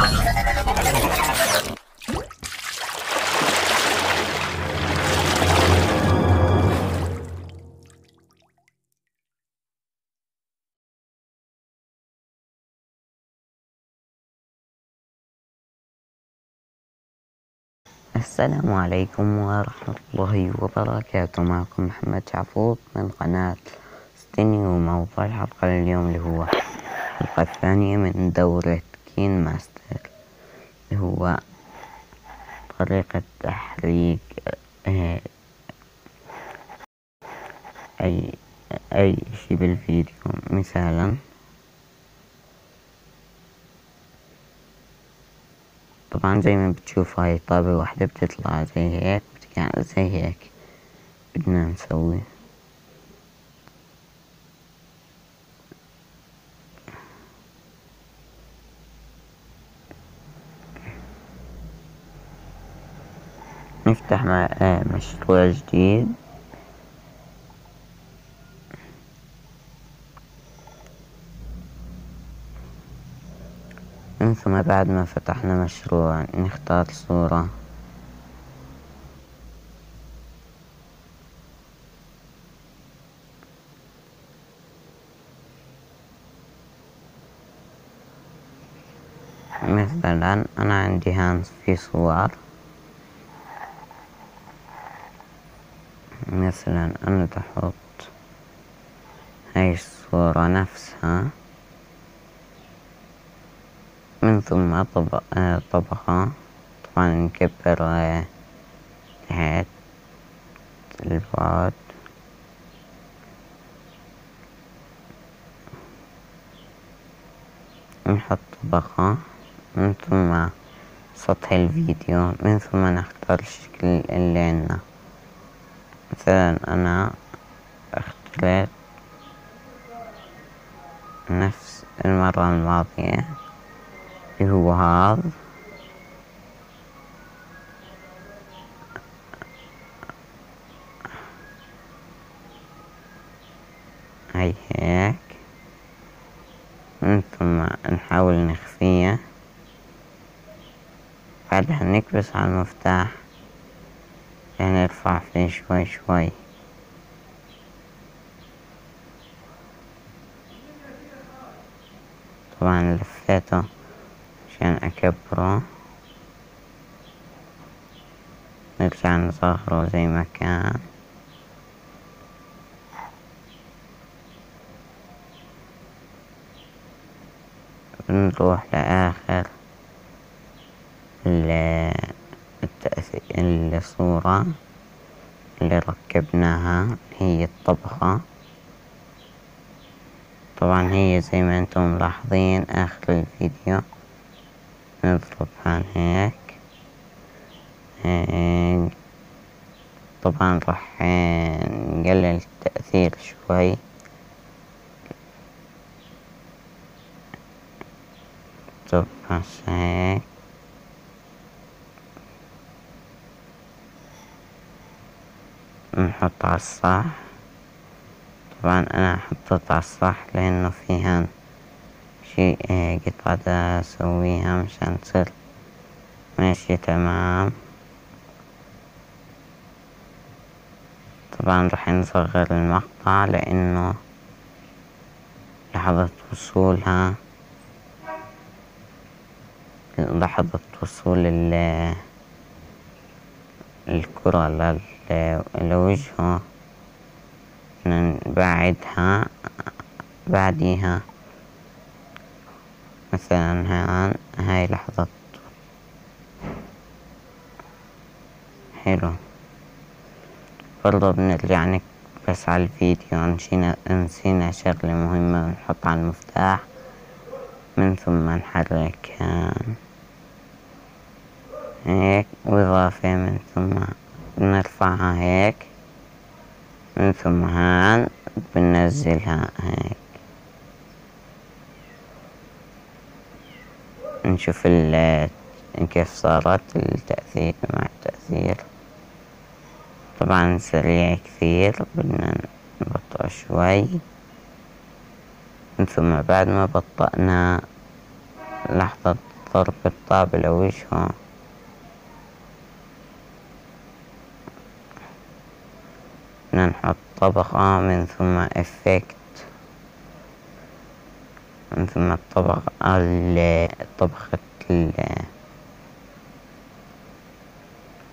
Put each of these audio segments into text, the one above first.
السلام عليكم ورحمة الله وبركاته. معكم محمد شعفوط من قناة ستني، وموضوع الحلقة اليوم اللي هو الحلقة الثانية من دورة كين ماستر، اللي هو طريقة تحريك أي شي بالفيديو. مثالا طبعا زي ما بتشوف هاي طابة واحدة بتطلع زي هيك، بتقعد زي هيك. بدنا نسوي نفتح مشروع جديد، ثم بعد ما فتحنا مشروع نختار صورة مثلا. أنا عندي هان في صور، مثلا أنا بحط هاي الصورة نفسها، من ثم طبقة طبعا نكبر تحت البعد، نحط طبقة، من ثم سطح الفيديو، من ثم نختار الشكل اللي عنا. مثلا أنا اخترت نفس المرة الماضية اللي هو هذا، هاي هيك، من ثم نحاول نخفيه. بعدها نكبس على المفتاح يعني نرفع فيه شوي شوي. طبعا لفيته عشان أكبره، نرجع نصغره زي ما كان. بنروح لآخر الصورة اللي ركبناها، هي الطبخة. طبعا هي زي ما انتم ملاحظين آخر الفيديو نضرب عن هيك. طبعا راح نقلل التأثير شوي، طبعا هيك. نحط على الصح، طبعا انا حطيت على الصح لانه فيها شي قطعة اسويها مشان تصير ماشي تمام. طبعا راح نصغر المقطع لانه لحظة وصول الكرة لوجهه نبعدها. بعديها مثلا هاي لحظة حلو، برضه بنرجع نكبس على الفيديو. نسينا شغلة مهمة، نحط على المفتاح من ثم نحرك هيك وإضافة، من ثم بنرفعها هيك، من ثم هان بننزلها هيك. نشوف كيف صارت التأثير مع التأثير. طبعا سريع كثير، بدنا نبطئ شوي، من ثم بعد ما بطأنا لحظة ضرب الطابلة وجهه نحط طبقة من ثم إفكت من ثم الطبقة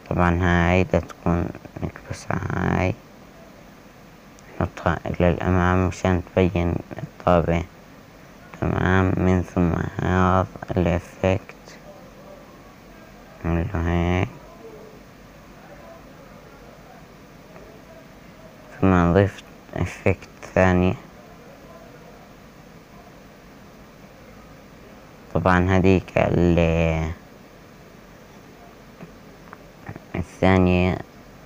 طبعا هاي دا تكون نكبسها هاي نحطها إلى الأمام مشان تبين الطابع تمام. من ثم هذا الإفكت نعمله هيك ثم نضيف إفكت ثاني. طبعا هذيك الثانية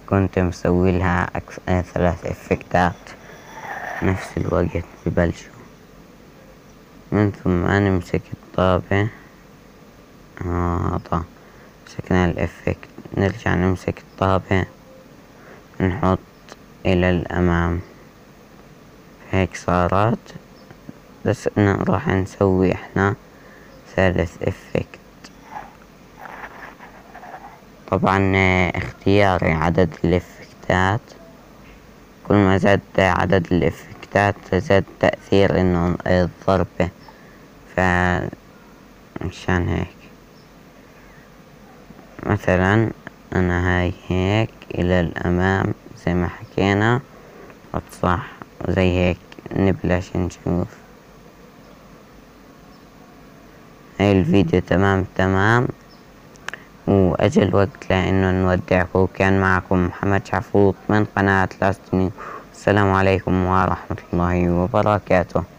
كنت مسوي لها 3 إفكتات نفس الوقت ببلشوا. من ثم نمسك الطابع هذا مسكنا الإفكت نرجع نمسك الطابع نحط إلى الأمام هيك صارت. بس راح نسوي احنا 3 إفكت. طبعا اختياري عدد الإفكتات كل ما زاد عدد الإفكتات زاد تأثير انه الضربة فمشان هيك مثلا انا هاي هيك الى الامام زي ما حكينا صح زي هيك نبلش نشوف هاي الفيديو تمام. وأجل الوقت لأنه نودعكم. كان معكم محمد شعفوط من قناة ستني. السلام عليكم ورحمة الله وبركاته.